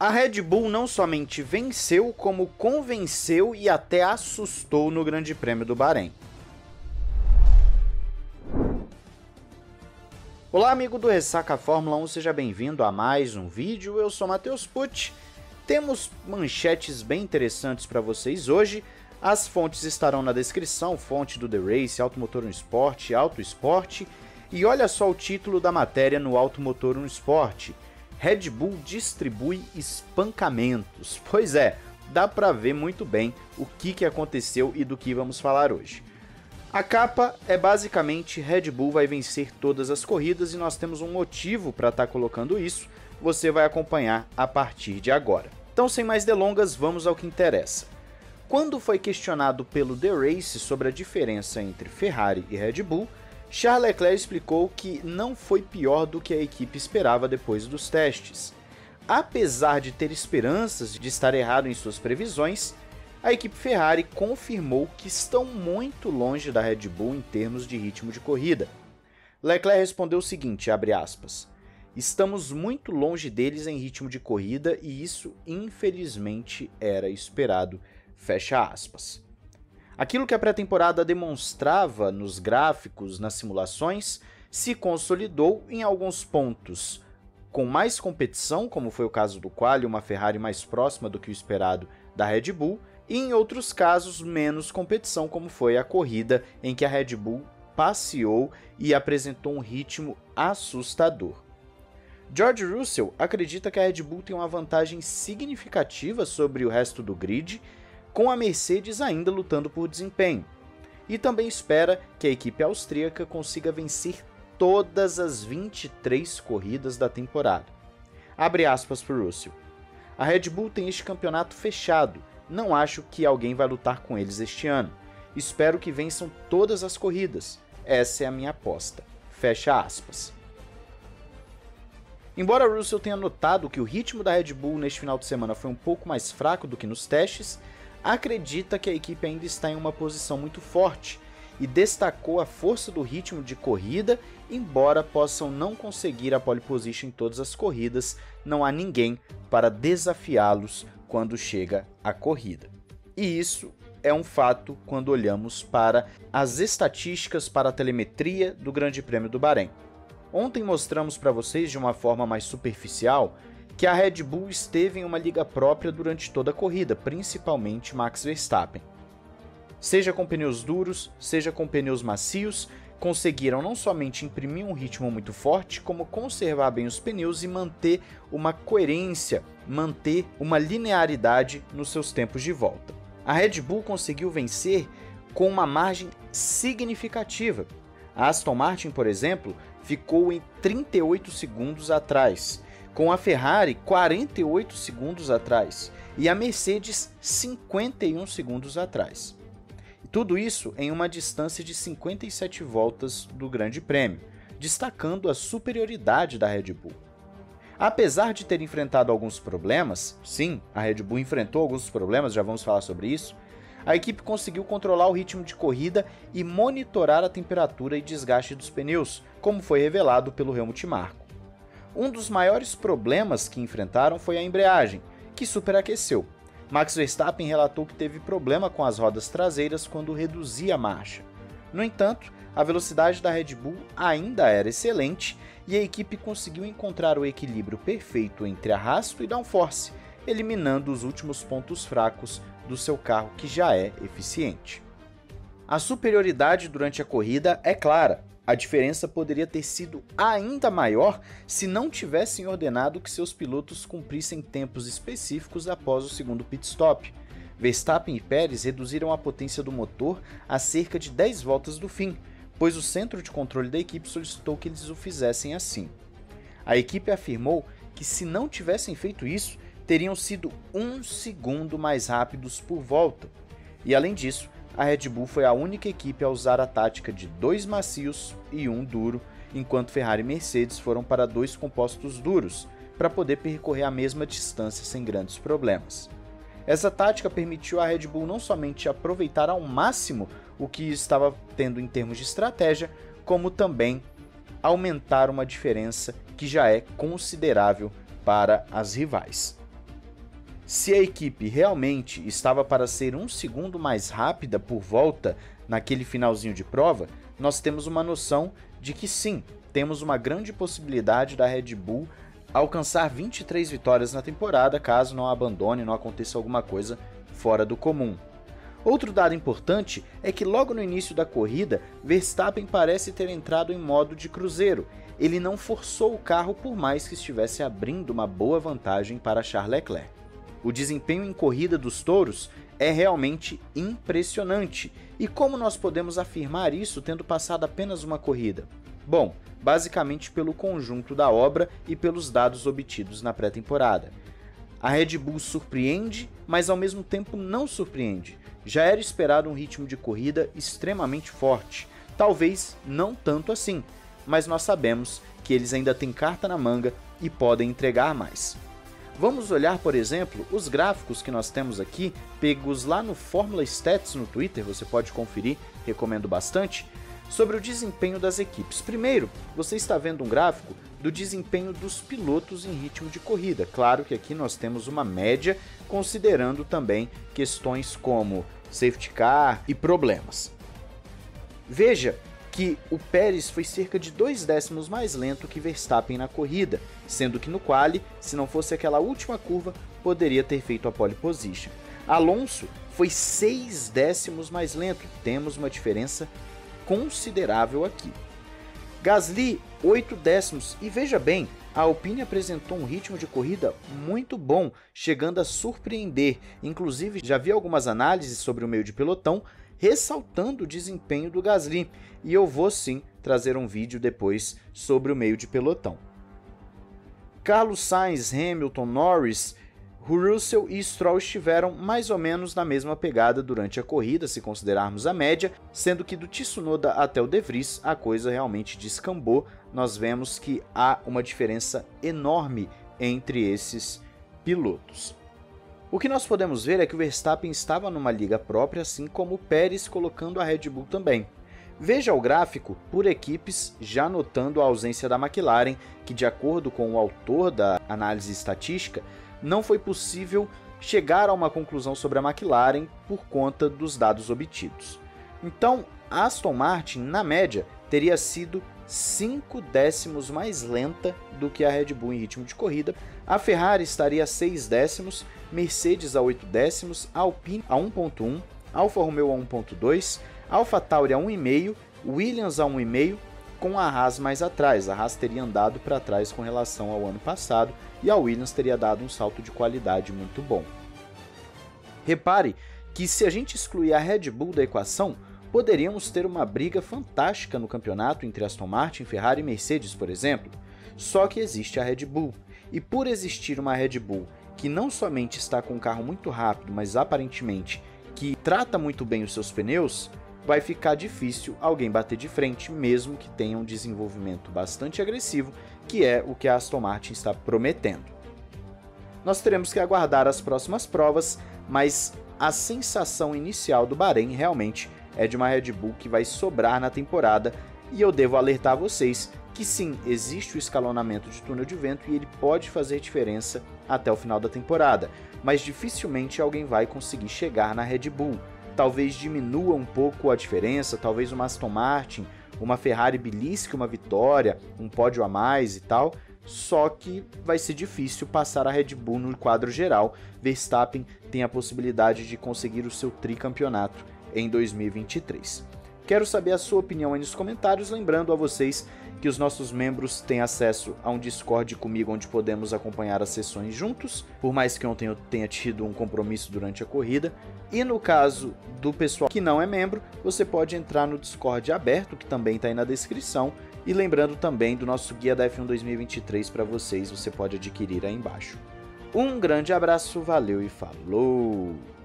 A Red Bull não somente venceu, como convenceu e até assustou no Grande Prêmio do Bahrein. Olá amigo do Ressaca Fórmula 1, seja bem-vindo a mais um vídeo, eu sou Matheus Pucci. Temos manchetes bem interessantes para vocês hoje, as fontes estarão na descrição, fonte do The Race, Automotor Esporte, Auto Esporte, e olha só o título da matéria no Automotor Esporte. Red Bull distribui espancamentos. Pois é, dá pra ver muito bem o que aconteceu e do que vamos falar hoje. A capa é basicamente Red Bull vai vencer todas as corridas e nós temos um motivo para estar colocando isso, você vai acompanhar a partir de agora. Então sem mais delongas, vamos ao que interessa. Quando foi questionado pelo The Race sobre a diferença entre Ferrari e Red Bull, Charles Leclerc explicou que não foi pior do que a equipe esperava depois dos testes. Apesar de ter esperanças de estar errado em suas previsões, a equipe Ferrari confirmou que estão muito longe da Red Bull em termos de ritmo de corrida. Leclerc respondeu o seguinte, abre aspas, "Estamos muito longe deles em ritmo de corrida e isso infelizmente era esperado", fecha aspas. Aquilo que a pré-temporada demonstrava nos gráficos, nas simulações, se consolidou em alguns pontos. Com mais competição, como foi o caso do quali, uma Ferrari mais próxima do que o esperado da Red Bull, e em outros casos menos competição, como foi a corrida em que a Red Bull passeou e apresentou um ritmo assustador. George Russell acredita que a Red Bull tem uma vantagem significativa sobre o resto do grid, com a Mercedes ainda lutando por desempenho, e também espera que a equipe austríaca consiga vencer todas as 23 corridas da temporada. Abre aspas para Russell. "A Red Bull tem este campeonato fechado, não acho que alguém vai lutar com eles este ano. Espero que vençam todas as corridas, essa é a minha aposta", fecha aspas. Embora Russell tenha notado que o ritmo da Red Bull neste final de semana foi um pouco mais fraco do que nos testes, acredita que a equipe ainda está em uma posição muito forte e destacou a força do ritmo de corrida, embora possam não conseguir a pole position em todas as corridas, não há ninguém para desafiá-los quando chega a corrida. E isso é um fato quando olhamos para as estatísticas, para a telemetria do Grande Prêmio do Bahrein. Ontem mostramos para vocês de uma forma mais superficial que a Red Bull esteve em uma liga própria durante toda a corrida, principalmente Max Verstappen. Seja com pneus duros, seja com pneus macios, conseguiram não somente imprimir um ritmo muito forte, como conservar bem os pneus e manter uma coerência, manter uma linearidade nos seus tempos de volta. A Red Bull conseguiu vencer com uma margem significativa. A Aston Martin, por exemplo, ficou em 38 segundos atrás, com a Ferrari 48 segundos atrás e a Mercedes 51 segundos atrás. Tudo isso em uma distância de 57 voltas do Grande Prêmio, destacando a superioridade da Red Bull. Apesar de ter enfrentado alguns problemas, sim, a Red Bull enfrentou alguns problemas, já vamos falar sobre isso, a equipe conseguiu controlar o ritmo de corrida e monitorar a temperatura e desgaste dos pneus, como foi revelado pelo Helmut Marko. Um dos maiores problemas que enfrentaram foi a embreagem, que superaqueceu. Max Verstappen relatou que teve problema com as rodas traseiras quando reduzia a marcha. No entanto, a velocidade da Red Bull ainda era excelente e a equipe conseguiu encontrar o equilíbrio perfeito entre arrasto e downforce, eliminando os últimos pontos fracos do seu carro que já é eficiente. A superioridade durante a corrida é clara. A diferença poderia ter sido ainda maior se não tivessem ordenado que seus pilotos cumprissem tempos específicos após o segundo pit stop. Verstappen e Pérez reduziram a potência do motor a cerca de 10 voltas do fim, pois o centro de controle da equipe solicitou que eles o fizessem assim. A equipe afirmou que se não tivessem feito isso, teriam sido 1 segundo mais rápidos por volta, e além disso, a Red Bull foi a única equipe a usar a tática de 2 macios e 1 duro, enquanto Ferrari e Mercedes foram para 2 compostos duros, para poder percorrer a mesma distância sem grandes problemas. Essa tática permitiu à Red Bull não somente aproveitar ao máximo o que estava tendo em termos de estratégia, como também aumentar uma diferença que já é considerável para as rivais. Se a equipe realmente estava para ser um segundo mais rápida por volta naquele finalzinho de prova, nós temos uma noção de que sim, temos uma grande possibilidade da Red Bull alcançar 23 vitórias na temporada, caso não abandone, não aconteça alguma coisa fora do comum. Outro dado importante é que logo no início da corrida, Verstappen parece ter entrado em modo de cruzeiro. Ele não forçou o carro por mais que estivesse abrindo uma boa vantagem para Charles Leclerc. O desempenho em corrida dos touros é realmente impressionante. E como nós podemos afirmar isso tendo passado apenas uma corrida? Bom, basicamente pelo conjunto da obra e pelos dados obtidos na pré-temporada. A Red Bull surpreende, mas ao mesmo tempo não surpreende. Já era esperado um ritmo de corrida extremamente forte. Talvez não tanto assim, mas nós sabemos que eles ainda têm carta na manga e podem entregar mais. Vamos olhar, por exemplo, os gráficos que nós temos aqui, pegos lá no Formula Stats no Twitter, você pode conferir, recomendo bastante, sobre o desempenho das equipes. Primeiro, você está vendo um gráfico do desempenho dos pilotos em ritmo de corrida. Claro que aqui nós temos uma média, considerando também questões como safety car e problemas. Veja que o Pérez foi cerca de 2 décimos mais lento que Verstappen na corrida, sendo que no quali, se não fosse aquela última curva, poderia ter feito a pole position. Alonso foi 6 décimos mais lento, temos uma diferença considerável aqui. Gasly, 8 décimos, e veja bem, a Alpine apresentou um ritmo de corrida muito bom, chegando a surpreender, inclusive já vi algumas análises sobre o meio de pelotão, ressaltando o desempenho do Gasly, e eu vou sim trazer um vídeo depois sobre o meio de pelotão. Carlos Sainz, Hamilton, Norris, Russell e Stroll estiveram mais ou menos na mesma pegada durante a corrida, se considerarmos a média, sendo que do Tsunoda até o De Vries a coisa realmente descambou, nós vemos que há uma diferença enorme entre esses pilotos. O que nós podemos ver é que o Verstappen estava numa liga própria, assim como o Pérez, colocando a Red Bull também. Veja o gráfico por equipes, já notando a ausência da McLaren, que de acordo com o autor da análise estatística, não foi possível chegar a uma conclusão sobre a McLaren por conta dos dados obtidos. Então, a Aston Martin, na média, teria sido 5 décimos mais lenta do que a Red Bull em ritmo de corrida, a Ferrari estaria a 6 décimos, Mercedes a 8 décimos, Alpine a 1.1, Alfa Romeo a 1.2, Alpha Tauri a 1.5, Williams a 1.5, com a Haas mais atrás, a Haas teria andado para trás com relação ao ano passado e a Williams teria dado um salto de qualidade muito bom. Repare que se a gente excluir a Red Bull da equação, poderíamos ter uma briga fantástica no campeonato entre Aston Martin, Ferrari e Mercedes, por exemplo. Só que existe a Red Bull, e por existir uma Red Bull que não somente está com um carro muito rápido, mas aparentemente que trata muito bem os seus pneus, vai ficar difícil alguém bater de frente, mesmo que tenha um desenvolvimento bastante agressivo, que é o que a Aston Martin está prometendo. Nós teremos que aguardar as próximas provas, mas a sensação inicial do Bahrein realmente é de uma Red Bull que vai sobrar na temporada, e eu devo alertar vocês que sim, existe o escalonamento de túnel de vento e ele pode fazer diferença até o final da temporada, mas dificilmente alguém vai conseguir chegar na Red Bull. Talvez diminua um pouco a diferença, talvez uma Aston Martin, uma Ferrari belisque uma vitória, um pódio a mais e tal, só que vai ser difícil passar a Red Bull no quadro geral. Verstappen tem a possibilidade de conseguir o seu tricampeonato em 2023. Quero saber a sua opinião aí nos comentários, lembrando a vocês que os nossos membros têm acesso a um Discord comigo, onde podemos acompanhar as sessões juntos, por mais que ontem eu tenha tido um compromisso durante a corrida. E no caso do pessoal que não é membro, você pode entrar no Discord aberto, que também está aí na descrição, e lembrando também do nosso Guia da F1 2023 para vocês, você pode adquirir aí embaixo. Um grande abraço, valeu e falou!